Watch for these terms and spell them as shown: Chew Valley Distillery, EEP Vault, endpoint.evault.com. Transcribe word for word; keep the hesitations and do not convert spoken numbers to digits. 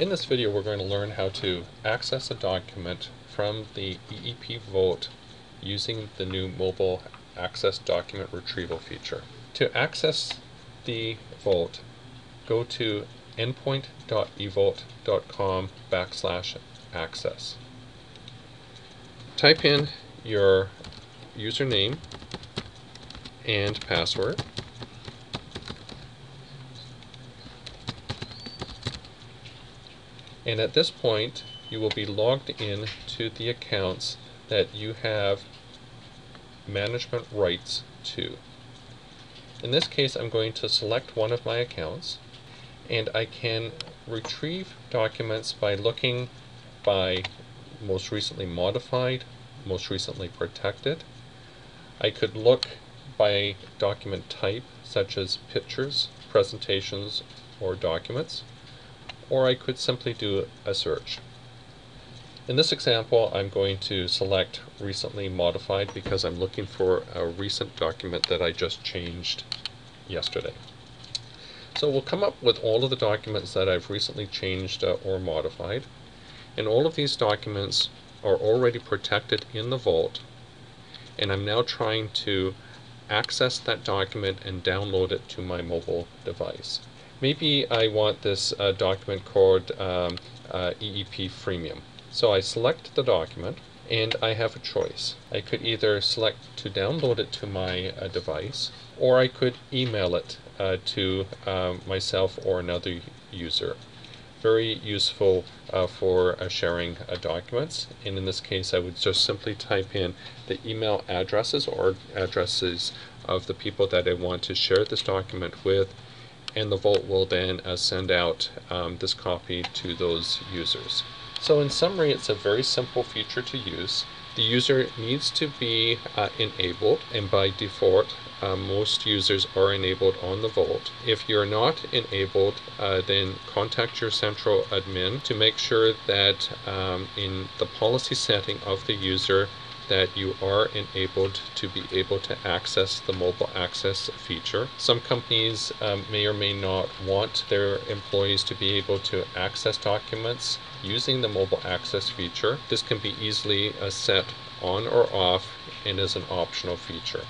In this video we're going to learn how to access a document from the E E P Vault using the new mobile access document retrieval feature. To access the Vault, go to endpoint.evault.com backslash access. Type in your username and password. And at this point, you will be logged in to the accounts that you have management rights to. In this case, I'm going to select one of my accounts, and I can retrieve documents by looking by most recently modified, most recently protected. I could look by document type, such as pictures, presentations, or documents, or I could simply do a search. In this example, I'm going to select recently modified because I'm looking for a recent document that I just changed yesterday. So we'll come up with all of the documents that I've recently changed uh, or modified, and all of these documents are already protected in the Vault, and I'm now trying to access that document and download it to my mobile device. Maybe I want this uh, document called um, uh, E E P Freemium. So I select the document, and I have a choice. I could either select to download it to my uh, device, or I could email it uh, to um, myself or another user. Very useful uh, for uh, sharing uh, documents, and in this case I would just simply type in the email addresses or addresses of the people that I want to share this document with, and the Vault will then uh, send out um, this copy to those users. So in summary, it's a very simple feature to use. The user needs to be uh, enabled, and by default, uh, most users are enabled on the Vault. If you're not enabled, uh, then contact your central admin to make sure that um, in the policy setting of the user that you are enabled to be able to access the mobile access feature. Some companies um, may or may not want their employees to be able to access documents using the mobile access feature. This can be easily uh, set on or off and is an optional feature.